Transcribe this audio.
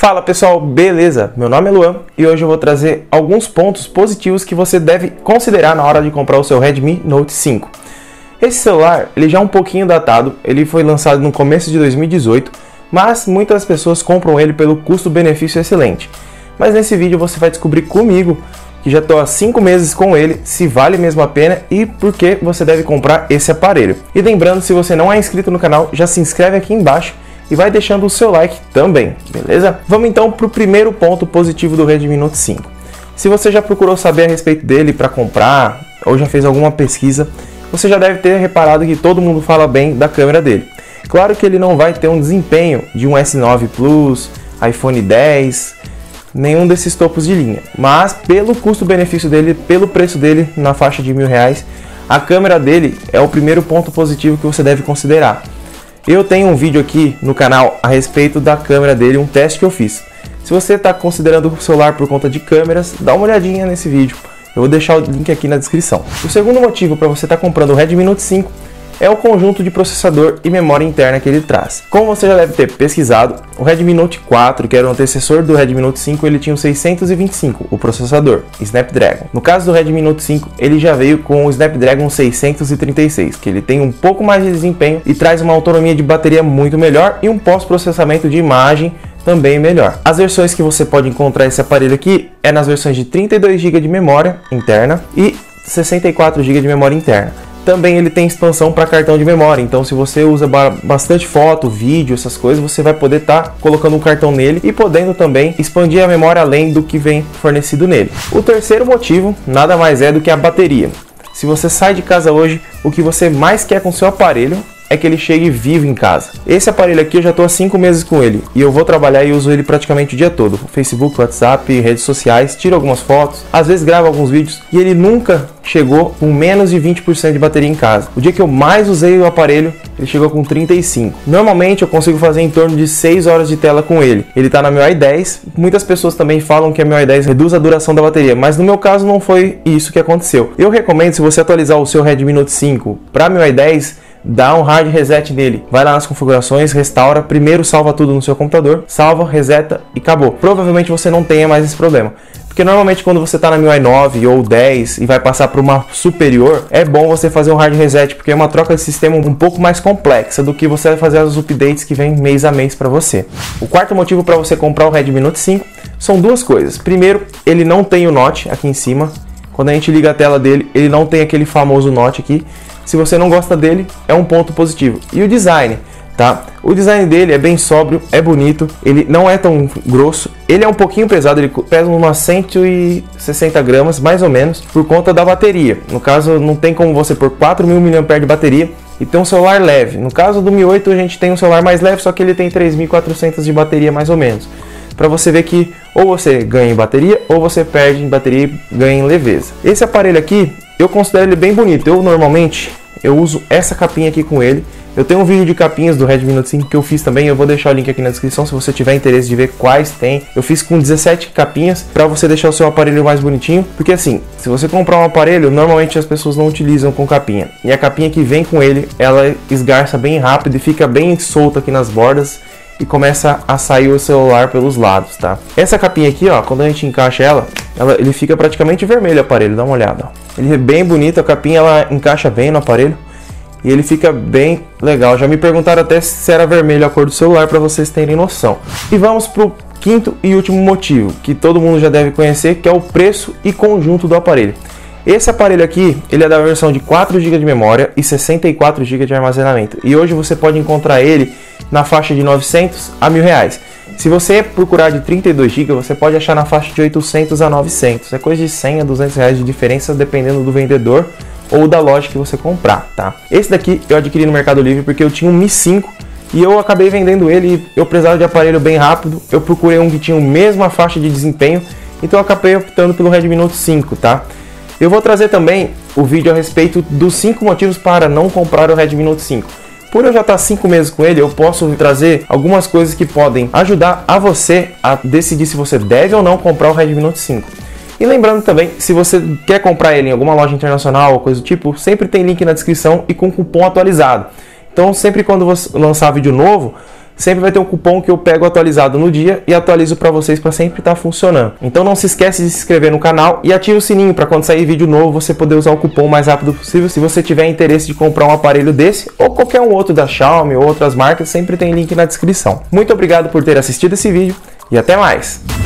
Fala pessoal, beleza? Meu nome é Luan e hoje eu vou trazer alguns pontos positivos que você deve considerar na hora de comprar o seu Redmi Note 5. Esse celular ele já é um pouquinho datado, ele foi lançado no começo de 2018, mas muitas pessoas compram ele pelo custo-benefício excelente. Mas nesse vídeo você vai descobrir comigo, que já estou há 5 meses com ele, se vale mesmo a pena e por que você deve comprar esse aparelho. E lembrando, se você não é inscrito no canal, já se inscreve aqui embaixo e vai deixando o seu like também, beleza? Vamos então para o primeiro ponto positivo do Redmi Note 5. Se você já procurou saber a respeito dele para comprar, ou já fez alguma pesquisa, você já deve ter reparado que todo mundo fala bem da câmera dele. Claro que ele não vai ter um desempenho de um S9 Plus, iPhone 10, nenhum desses topos de linha, mas pelo custo-benefício dele, pelo preço dele na faixa de R$1.000, a câmera dele é o primeiro ponto positivo que você deve considerar. Eu tenho um vídeo aqui no canal a respeito da câmera dele, um teste que eu fiz. Se você está considerando o celular por conta de câmeras, dá uma olhadinha nesse vídeo. Eu vou deixar o link aqui na descrição. O segundo motivo para você estar comprando o Redmi Note 5 é o conjunto de processador e memória interna que ele traz. Como você já deve ter pesquisado, o Redmi Note 4, que era o antecessor do Redmi Note 5, ele tinha o 625, o processador Snapdragon. No caso do Redmi Note 5, ele já veio com o Snapdragon 636, que ele tem um pouco mais de desempenho e traz uma autonomia de bateria muito melhor e um pós-processamento de imagem também melhor. As versões que você pode encontrar esse aparelho aqui é nas versões de 32 GB de memória interna e 64 GB de memória interna. Também ele tem expansão para cartão de memória, então se você usa bastante foto, vídeo, essas coisas, você vai poder estar colocando um cartão nele e podendo também expandir a memória além do que vem fornecido nele. O terceiro motivo nada mais é do que a bateria. Se você sai de casa hoje, o que você mais quer com seu aparelho é que ele chegue vivo em casa. Esse aparelho aqui eu já estou há 5 meses com ele e eu vou trabalhar e uso ele praticamente o dia todo. Facebook, WhatsApp, redes sociais, tiro algumas fotos, às vezes gravo alguns vídeos e ele nunca chegou com menos de 20% de bateria em casa. O dia que eu mais usei o aparelho, ele chegou com 35%. Normalmente eu consigo fazer em torno de 6 horas de tela com ele. Ele está na MIUI 10, muitas pessoas também falam que a MIUI 10 reduz a duração da bateria, mas no meu caso não foi isso que aconteceu. Eu recomendo, se você atualizar o seu Redmi Note 5 para MIUI 10, dá um hard reset nele, vai lá nas configurações, restaura, primeiro salva tudo no seu computador, salva, reseta e acabou. Provavelmente você não tenha mais esse problema, porque normalmente quando você está na MIUI 9 ou 10 e vai passar para uma superior, é bom você fazer um hard reset, porque é uma troca de sistema um pouco mais complexa do que você vai fazer os updates que vem mês a mês para você. O quarto motivo para você comprar o Redmi Note 5 são duas coisas. Primeiro, ele não tem o notch aqui em cima. Quando a gente liga a tela dele, ele não tem aquele famoso notch aqui. Se você não gosta dele, é um ponto positivo. E o design, tá? O design dele é bem sóbrio, é bonito, ele não é tão grosso, ele é um pouquinho pesado, ele pesa umas 160 gramas, mais ou menos, por conta da bateria. No caso, não tem como você pôr 4.000 mAh de bateria e ter um celular leve. No caso do Mi 8, a gente tem um celular mais leve, só que ele tem 3.400 de bateria, mais ou menos. Para você ver que ou você ganha em bateria, ou você perde em bateria e ganha em leveza. Esse aparelho aqui, eu considero ele bem bonito. Eu normalmente uso essa capinha aqui com ele. Eu tenho um vídeo de capinhas do Redmi Note 5 que eu fiz também. Eu vou deixar o link aqui na descrição se você tiver interesse de ver quais tem. Eu fiz com 17 capinhas para você deixar o seu aparelho mais bonitinho. Porque assim, se você comprar um aparelho, normalmente as pessoas não utilizam com capinha. E a capinha que vem com ele, ela esgarça bem rápido e fica bem solta aqui nas bordas. E começa a sair o celular pelos lados, tá? Essa capinha aqui, ó, quando a gente encaixa ele fica praticamente vermelho o aparelho, dá uma olhada, ó. Ele é bem bonito, a capinha ela encaixa bem no aparelho e ele fica bem legal. Já me perguntaram até se era vermelho a cor do celular, para vocês terem noção. E vamos pro quinto e último motivo, que todo mundo já deve conhecer, que é o preço e conjunto do aparelho. Esse aparelho aqui, ele é da versão de 4 GB de memória e 64 GB de armazenamento. E hoje você pode encontrar ele na faixa de 900 a R$1.000. Se você procurar de 32 GB, você pode achar na faixa de 800 a 900. É coisa de 100 a R$200 de diferença, dependendo do vendedor ou da loja que você comprar, tá? Esse daqui eu adquiri no Mercado Livre porque eu tinha um Mi 5 e eu acabei vendendo ele. Eu precisava de aparelho bem rápido. Eu procurei um que tinha a mesma faixa de desempenho, então eu acabei optando pelo Redmi Note 5, tá? Eu vou trazer também o vídeo a respeito dos 5 motivos para não comprar o Redmi Note 5. Por eu já estar 5 meses com ele, eu posso trazer algumas coisas que podem ajudar a você a decidir se você deve ou não comprar o Redmi Note 5. E lembrando também, se você quer comprar ele em alguma loja internacional ou coisa do tipo, sempre tem link na descrição e com cupom atualizado. Então sempre quando você lançar vídeo novo, sempre vai ter um cupom que eu pego atualizado no dia e atualizo para vocês para sempre estar funcionando. Então não se esquece de se inscrever no canal e ativa o sininho para quando sair vídeo novo você poder usar o cupom o mais rápido possível. Se você tiver interesse de comprar um aparelho desse ou qualquer um outro da Xiaomi ou outras marcas, sempre tem link na descrição. Muito obrigado por ter assistido esse vídeo e até mais!